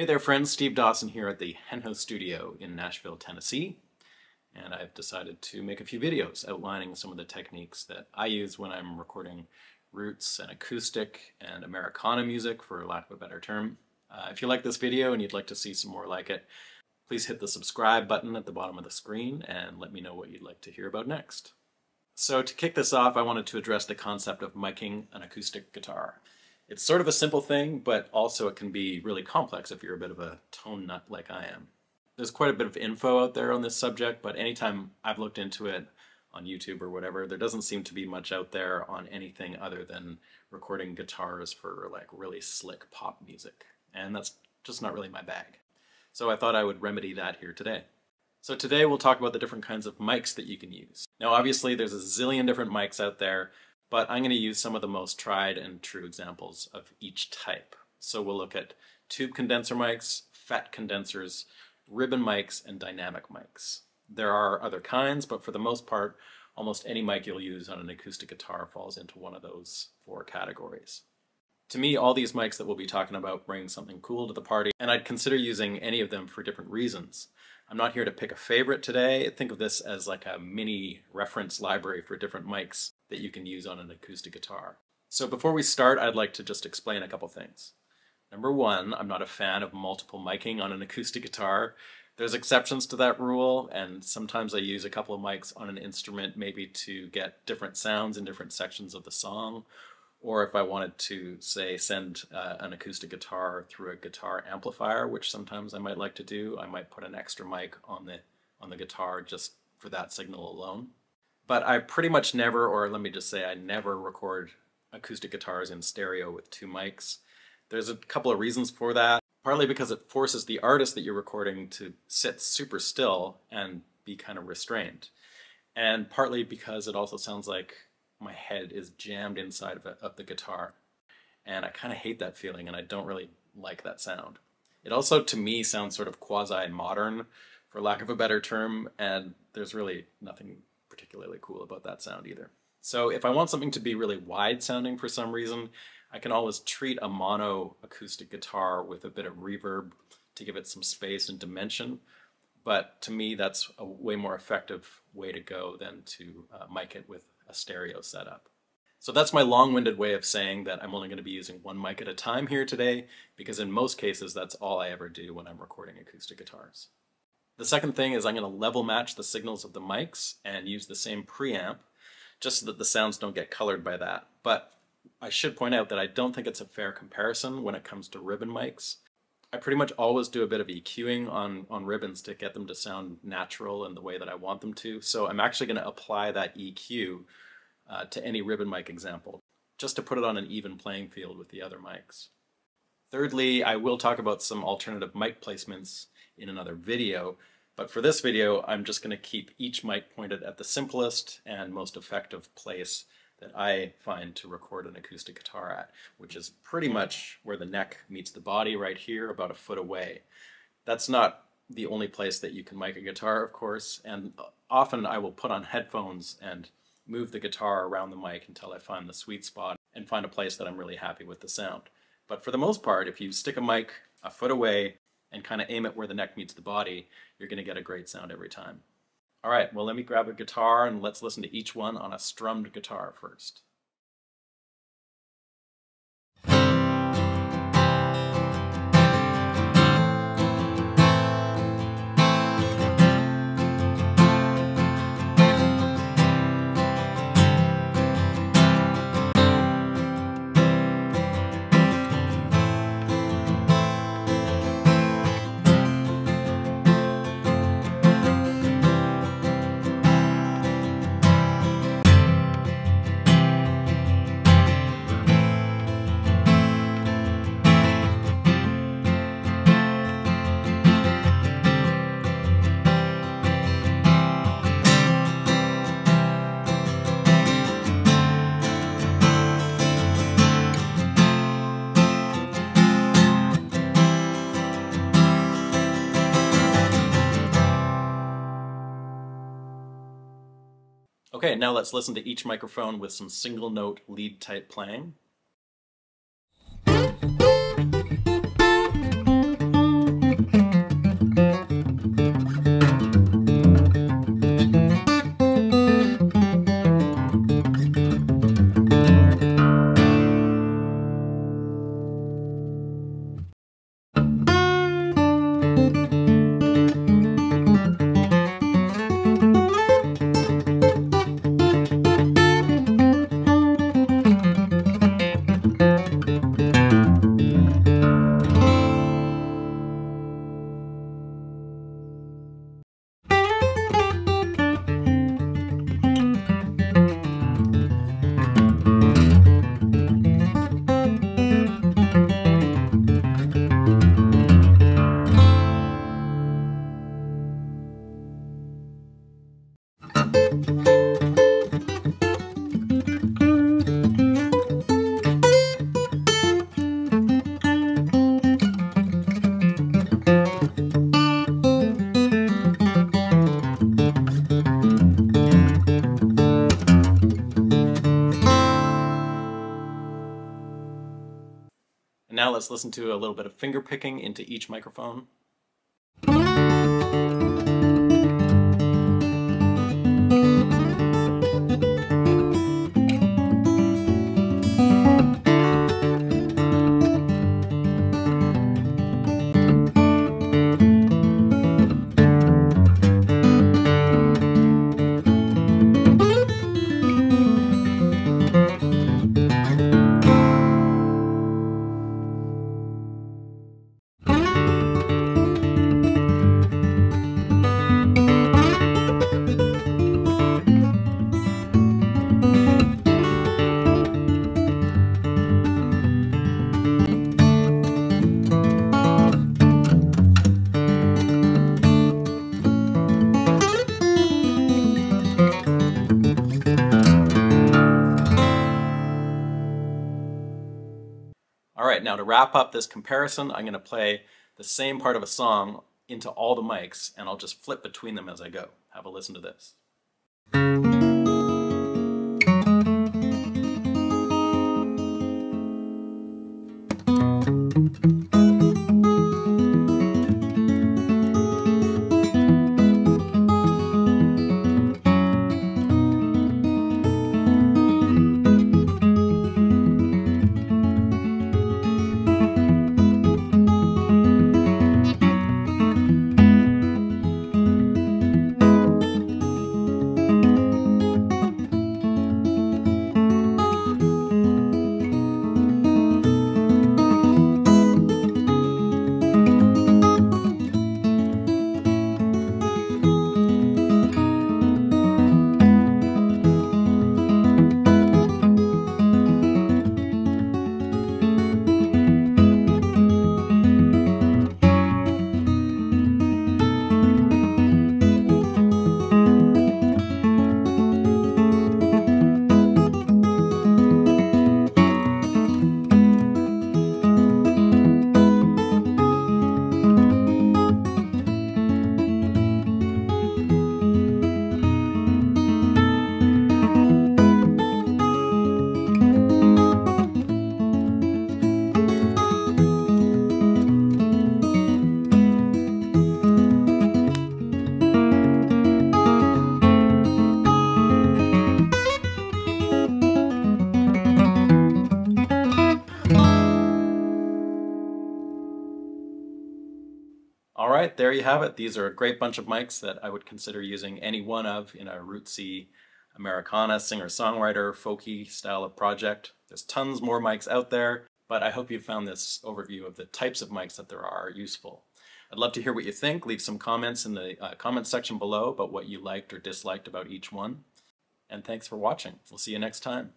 Hey there friends, Steve Dawson here at the Henhouse Studio in Nashville, Tennessee, and I've decided to make a few videos outlining some of the techniques that I use when I'm recording roots and acoustic and Americana music, for lack of a better term. If you like this video and you'd like to see some more like it, please hit the subscribe button at the bottom of the screen and let me know what you'd like to hear about next. So to kick this off, I wanted to address the concept of miking an acoustic guitar. It's sort of a simple thing, but also it can be really complex if you're a bit of a tone nut like I am. There's quite a bit of info out there on this subject, but anytime I've looked into it on YouTube or whatever, there doesn't seem to be much out there on anything other than recording guitars for like really slick pop music. And that's just not really my bag. So I thought I would remedy that here today. So today we'll talk about the different kinds of mics that you can use. Now obviously there's a zillion different mics out there, but I'm going to use some of the most tried and true examples of each type. So we'll look at tube condenser mics, fat condensers, ribbon mics, and dynamic mics. There are other kinds, but for the most part, almost any mic you'll use on an acoustic guitar falls into one of those four categories. To me, all these mics that we'll be talking about bring something cool to the party, and I'd consider using any of them for different reasons. I'm not here to pick a favorite today. Think of this as like a mini reference library for different mics that you can use on an acoustic guitar. So before we start, I'd like to just explain a couple things. Number one, I'm not a fan of multiple miking on an acoustic guitar. There's exceptions to that rule, and sometimes I use a couple of mics on an instrument maybe to get different sounds in different sections of the song, or if I wanted to, say, send an acoustic guitar through a guitar amplifier, which sometimes I might like to do, I might put an extra mic on the guitar just for that signal alone. But I pretty much never, or let me just say, I never record acoustic guitars in stereo with two mics. There's a couple of reasons for that. Partly because it forces the artist that you're recording to sit super still and be kind of restrained. And partly because it also sounds like my head is jammed inside of the guitar. And I kind of hate that feeling, and I don't really like that sound. It also, to me, sounds sort of quasi-modern, for lack of a better term, and there's really nothing particularly cool about that sound either. So if I want something to be really wide sounding for some reason, I can always treat a mono acoustic guitar with a bit of reverb to give it some space and dimension. But to me, that's a way more effective way to go than to mic it with a stereo setup. So that's my long-winded way of saying that I'm only going to be using one mic at a time here today, because in most cases, that's all I ever do when I'm recording acoustic guitars. The second thing is I'm going to level match the signals of the mics and use the same preamp just so that the sounds don't get colored by that. But I should point out that I don't think it's a fair comparison when it comes to ribbon mics. I pretty much always do a bit of EQing on ribbons to get them to sound natural in the way that I want them to. So I'm actually going to apply that EQ to any ribbon mic example, just to put it on an even playing field with the other mics. Thirdly, I will talk about some alternative mic placements in another video, but for this video, I'm just going to keep each mic pointed at the simplest and most effective place that I find to record an acoustic guitar at, which is pretty much where the neck meets the body right here, about a foot away. That's not the only place that you can mic a guitar, of course, and often I will put on headphones and move the guitar around the mic until I find the sweet spot and find a place that I'm really happy with the sound. But for the most part, if you stick a mic a foot away and kind of aim it where the neck meets the body, you're going to get a great sound every time. All right, well, let me grab a guitar and let's listen to each one on a strummed guitar first. Okay, now let's listen to each microphone with some single note lead type playing. let's listen to a little bit of finger picking into each microphone. Now to wrap up this comparison, I'm going to play the same part of a song into all the mics, and I'll just flip between them as I go. Have a listen to this. Alright, there you have it. These are a great bunch of mics that I would consider using any one of in a rootsy, Americana, singer-songwriter, folky style of project. There's tons more mics out there, but I hope you found this overview of the types of mics that there are useful. I'd love to hear what you think. Leave some comments in the comments section below about what you liked or disliked about each one. And thanks for watching. We'll see you next time.